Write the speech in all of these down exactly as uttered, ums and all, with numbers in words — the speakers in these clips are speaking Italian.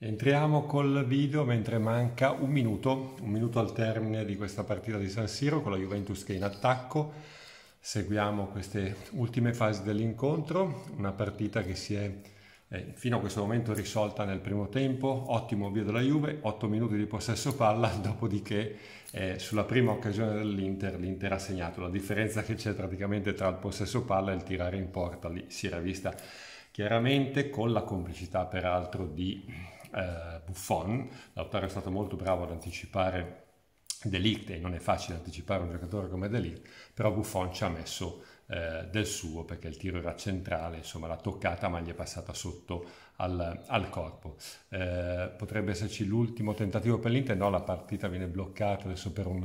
Entriamo col video mentre manca un minuto, un minuto al termine di questa partita di San Siro con la Juventus che è in attacco. Seguiamo queste ultime fasi dell'incontro, una partita che si è eh, fino a questo momento risolta nel primo tempo, ottimo avvio della Juve, otto minuti di possesso palla, dopodiché eh, sulla prima occasione dell'Inter l'Inter ha segnato. La differenza che c'è praticamente tra il possesso palla e il tirare in porta lì si era vista chiaramente, con la complicità peraltro di Uh, Buffon. L'autore è stato molto bravo ad anticipare De Ligt, e non è facile anticipare un giocatore come De Ligt, però Buffon ci ha messo uh, del suo, perché il tiro era centrale, insomma l'ha toccata ma gli è passata sotto al, al corpo. Uh, potrebbe esserci l'ultimo tentativo per l'Inter, no, la partita viene bloccata adesso per un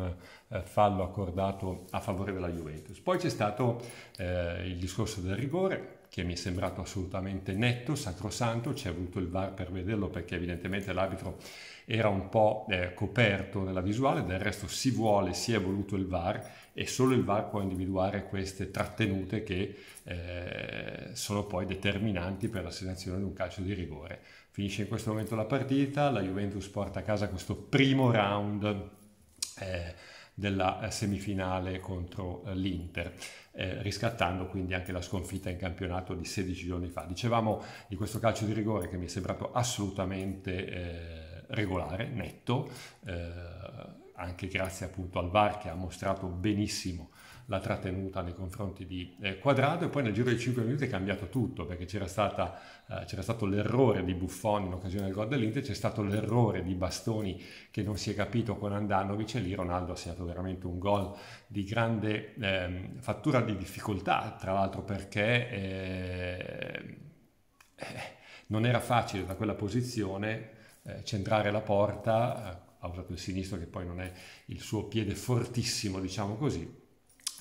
uh, fallo accordato a favore della Juventus. Poi c'è stato uh, il discorso del rigore, che mi è sembrato assolutamente netto, sacrosanto. C'è voluto il V A R per vederlo, perché evidentemente l'arbitro era un po' eh, coperto nella visuale. Del resto si vuole, si è voluto il V A R, e solo il V A R può individuare queste trattenute che eh, sono poi determinanti per l'assegnazione di un calcio di rigore. Finisce in questo momento la partita, la Juventus porta a casa questo primo round eh, della semifinale contro l'Inter, eh, riscattando quindi anche la sconfitta in campionato di sedici giorni fa. Dicevamo di questo calcio di rigore che mi è sembrato assolutamente eh, regolare, netto, eh, anche grazie appunto al V A R, che ha mostrato benissimo la trattenuta nei confronti di eh, Quadrado. E poi nel giro di cinque minuti è cambiato tutto, perché c'era eh, stato l'errore di Buffon in occasione del gol dell'Inter, c'è stato l'errore di Bastoni che non si è capito con Andanovic, e lì Ronaldo ha segnato veramente un gol di grande eh, fattura di difficoltà, tra l'altro perché eh, eh, non era facile da quella posizione eh, centrare la porta, eh, ha usato il sinistro che poi non è il suo piede fortissimo, diciamo così,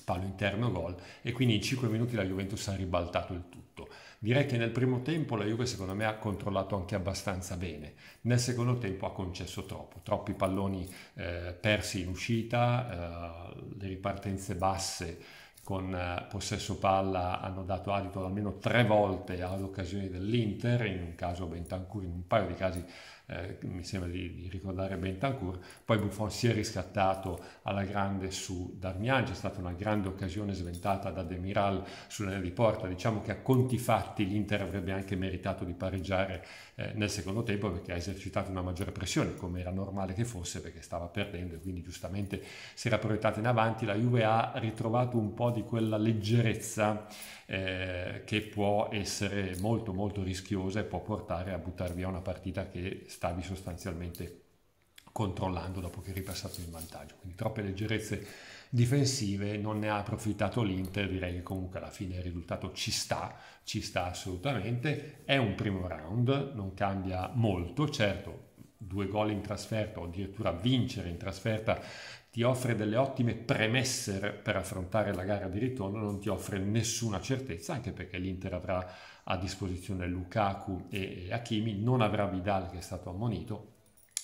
palo interno, gol, e quindi in cinque minuti la Juventus ha ribaltato il tutto. Direi che nel primo tempo la Juve secondo me ha controllato anche abbastanza bene, nel secondo tempo ha concesso troppo, troppi palloni eh, persi in uscita, eh, le ripartenze basse con eh, possesso palla hanno dato adito ad almeno tre volte ad occasioni dell'Inter, in un caso Bentancur, in un paio di casi eh, mi sembra di, di ricordare Bentancur. Poi Buffon si è riscattato alla grande su Darmian, c'è stata una grande occasione sventata da Demiral sull'area di porta. Diciamo che a conti fatti l'Inter avrebbe anche meritato di pareggiare eh, nel secondo tempo, perché ha esercitato una maggiore pressione, come era normale che fosse, perché stava perdendo e quindi giustamente si era proiettata in avanti. La Juve ha ritrovato un po' di quella leggerezza eh, che può essere molto molto rischiosa e può portare a buttare via una partita che stavi sostanzialmente controllando dopo che eri passato in vantaggio. Quindi troppe leggerezze difensive, non ne ha approfittato l'Inter. Direi che comunque alla fine il risultato ci sta, ci sta assolutamente. È un primo round, non cambia molto, certo due gol in trasferta o addirittura vincere in trasferta ti offre delle ottime premesse per affrontare la gara di ritorno, non ti offre nessuna certezza, anche perché l'Inter avrà a disposizione Lukaku e Hakimi, non avrà Vidal che è stato ammonito,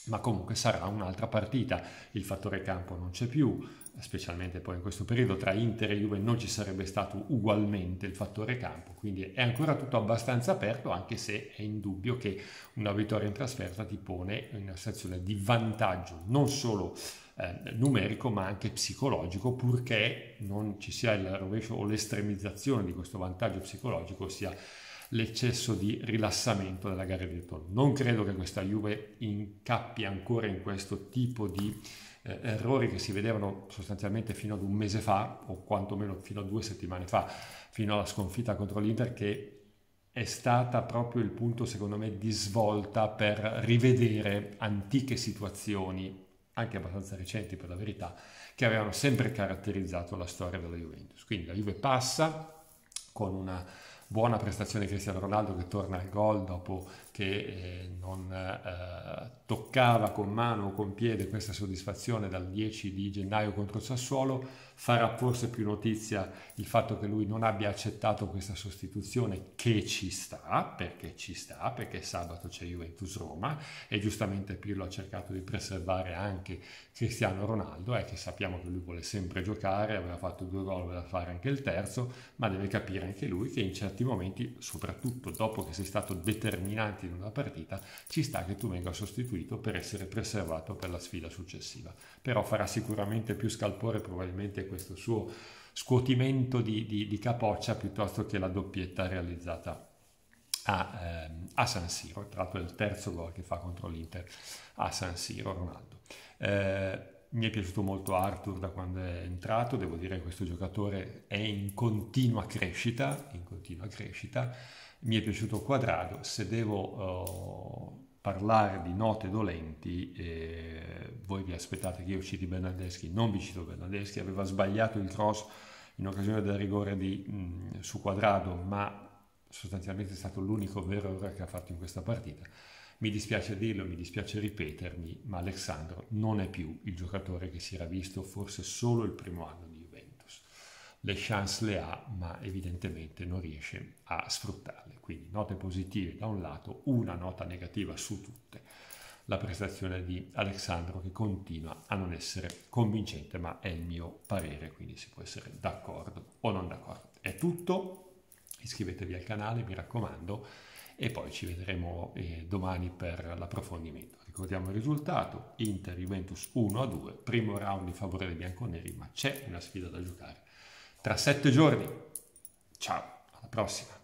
ma comunque sarà un'altra partita. Il fattore campo non c'è più, specialmente poi in questo periodo tra Inter e Juve non ci sarebbe stato ugualmente il fattore campo, quindi è ancora tutto abbastanza aperto, anche se è indubbio che una vittoria in trasferta ti pone in una situazione di vantaggio non solo eh, numerico ma anche psicologico, purché non ci sia il rovescio o l'estremizzazione di questo vantaggio psicologico, ossia l'eccesso di rilassamento della gara di ritorno. Non credo che questa Juve incappi ancora in questo tipo di eh, errori che si vedevano sostanzialmente fino ad un mese fa, o quantomeno fino a due settimane fa, fino alla sconfitta contro l'Inter, che è stata proprio il punto secondo me di svolta per rivedere antiche situazioni, anche abbastanza recenti per la verità, che avevano sempre caratterizzato la storia della Juventus. Quindi la Juve passa con una buona prestazione di Cristiano Ronaldo, che torna al gol dopo che eh, non eh, toccava con mano o con piede questa soddisfazione dal dieci di gennaio contro il Sassuolo. Farà forse più notizia il fatto che lui non abbia accettato questa sostituzione, che ci sta, perché ci sta, perché sabato c'è Juventus-Roma e giustamente Pirlo ha cercato di preservare anche Cristiano Ronaldo, è eh, che sappiamo che lui vuole sempre giocare, aveva fatto due gol, voleva fare anche il terzo, ma deve capire anche lui che in certi momenti, soprattutto dopo che sei stato determinante in una partita, ci sta che tu venga sostituito per essere preservato per la sfida successiva. Però farà sicuramente più scalpore probabilmente questo suo scuotimento di, di, di capoccia piuttosto che la doppietta realizzata a, ehm, a San Siro. Tra l'altro è il terzo gol che fa contro l'Inter a San Siro Ronaldo. Eh, Mi è piaciuto molto Arthur da quando è entrato, devo dire che questo giocatore è in continua crescita, in continua crescita. Mi è piaciuto Quadrado, se devo uh, parlare di note dolenti, eh, voi vi aspettate che io citi Bernardeschi, non vi cito Bernardeschi, aveva sbagliato il cross in occasione del rigore di, mh, su Quadrado, ma sostanzialmente è stato l'unico vero errore che ha fatto in questa partita. Mi dispiace dirlo, mi dispiace ripetermi, ma Alexandro non è più il giocatore che si era visto forse solo il primo anno di Juventus. Le chance le ha, ma evidentemente non riesce a sfruttarle. Quindi note positive da un lato, una nota negativa su tutte. La prestazione di Alexandro che continua a non essere convincente, ma è il mio parere, quindi si può essere d'accordo o non d'accordo. È tutto, iscrivetevi al canale, mi raccomando. E poi ci vedremo eh, domani per l'approfondimento. Ricordiamo il risultato, Inter-Juventus uno a due, primo round in favore dei bianconeri, ma c'è una sfida da giocare tra sette giorni. Ciao, alla prossima!